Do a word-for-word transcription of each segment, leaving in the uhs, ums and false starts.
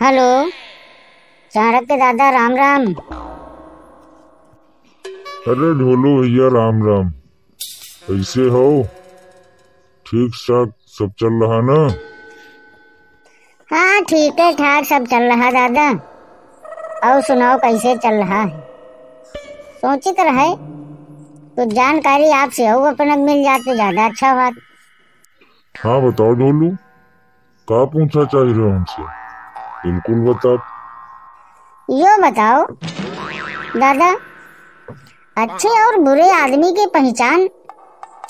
Hello Chanakya के दादा, राम राम। अरे ढोलू भैया राम राम, कैसे हो? ठीक ठाक सब चल रहा ना? हाँ ठीक है, ठाक सब चल रहा दादा। और सुनाओ कैसे चल रहा है? सोचित रहे तो जानकारी आपसे हो अपन मिल जाते ज्यादा अच्छा बात। हाँ बताओ ढोलू, क्या पूछना चाहिए रहे हमसे? बिल्कुल बताओ। यो बताओ दादा, अच्छे और बुरे आदमी की पहचान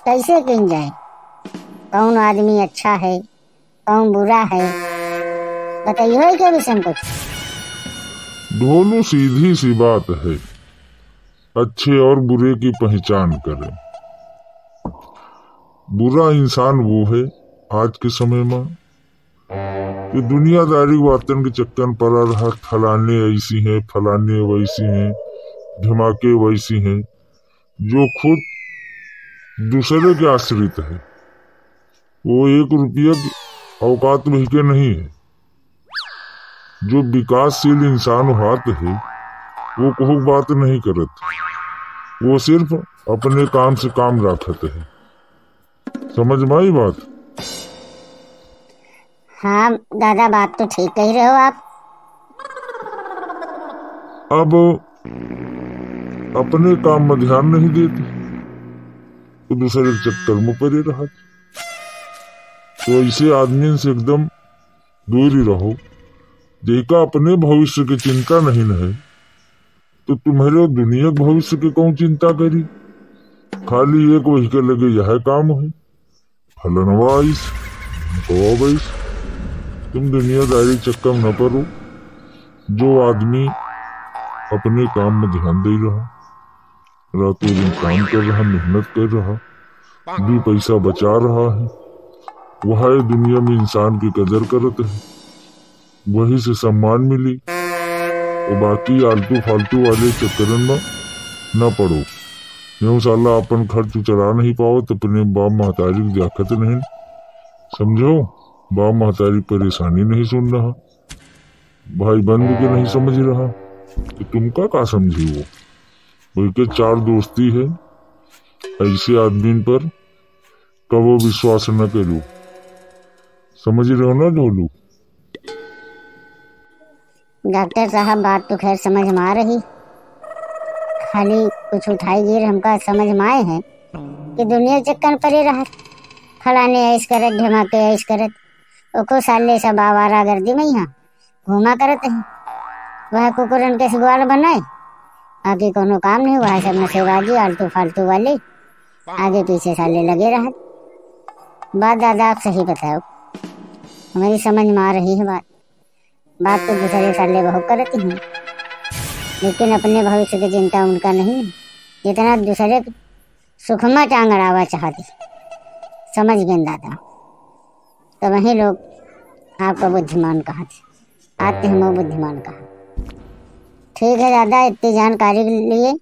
कैसे की जाए? कौन आदमी अच्छा है, कौन बुरा है, बताइए क्या विषय कुछ? दोनों सीधी सी बात है, अच्छे और बुरे की पहचान करें। बुरा इंसान वो है आज के समय में कि दुनियादारी वातन के चक्कर पड़ा रहा, फलाने ऐसी हैं, फलाने वैसी हैं, धमाके वैसी हैं, जो खुद दूसरे के आश्रित है। वो एक रुपया औकात में के नहीं है। जो विकासशील इंसान हाथ है वो कोई बात नहीं करत, वो सिर्फ अपने काम से काम रखत है। समझ में आई बात? हाँ दादा बात तो ठीक कह रहे हो आप। अब अपने काम में ध्यान नहीं देते तो दूसरे के चक्कर में पड़े रहा, तो ऐसे आदमी से एकदम दूरी रहो। देखा अपने भविष्य की चिंता नहीं है तो तुम्हारे दुनिया के भविष्य की कौन चिंता करी? खाली एक वही के लगे यह काम है, फलनवा इस बैस। तुम दुनियादारी चक्कर न पड़ो। जो आदमी अपने काम में ध्यान दे रहा, रातों दिन काम कर रहा, मेहनत कर रहा, भी पैसा बचा रहा है, वह दुनिया में इंसान की कदर करते हैं, वही से सम्मान मिली। और बाकी आलतू फालतू वाले चक्कर में न पड़ो। यूं साला अपन खर्च चला नहीं पाओ तो अपने बाप महतारी की दिक्कत नहीं, समझो? बाप महतारी परेशानी नहीं सुन रहा, भाई बंधु के नहीं समझ रहा कि तुम का का समझी वो बल्कि चार दोस्ती है। ऐसे आदमी पर कबो विश्वास न करो, समझ रहे हो ना ढोलू? डॉक्टर साहब बात तो खैर समझ में आ रही, खाली कुछ उठाई गिर हमका समझ में आए है कि दुनिया चक्कर पड़े रहा, फलाने ऐस करत, धमाके ऐस करत, ओको साले सब आवारा गर्दी में यहाँ घूमा करत है। वह कुकुरन के सवाल बनाए, आगे कोनो काम नहीं, वह सब नशेबाजी आलतू फालतू वाले आगे पीछे साले लगे रहा। बात दादा आप सही बताओ, हमारी समझ में आ रही है बात। बात तो दूसरे साले बहुत करती हैं, लेकिन अपने भविष्य की चिंता उनका नहीं, जितना दूसरे सुखमा टांग अड़ावा चाहती। समझ गए दादा, तो वही लोग आपको बुद्धिमान कहा थे, आते हम बुद्धिमान कहा। ठीक है दादा, इतनी जानकारी के लिए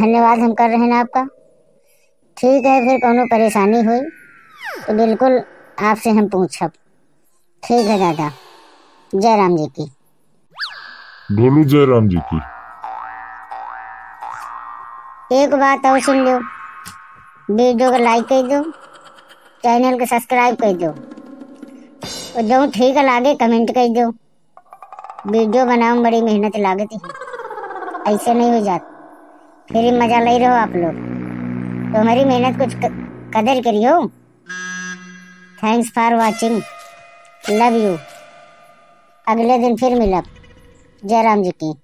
धन्यवाद हम कर रहे हैं आपका। ठीक है, फिर कोनो परेशानी हुई तो बिल्कुल आपसे हम पूछब। ठीक है दादा, जय राम जी की। ढोलू जय राम जी की। एक बात और सुन लो, वीडियो को लाइक कर दो, चैनल को सब्सक्राइब कर दो, और जो ठीक लागे कमेंट कर दो। वीडियो बनाओ बड़ी मेहनत लागती है, ऐसे नहीं हो जाता। फिर मजा ले रहे हो आप लोग, तो हमारी मेहनत कुछ कदर करियो। Thanks for watching, love you. अगले दिन फिर मिलब। जय राम जी की।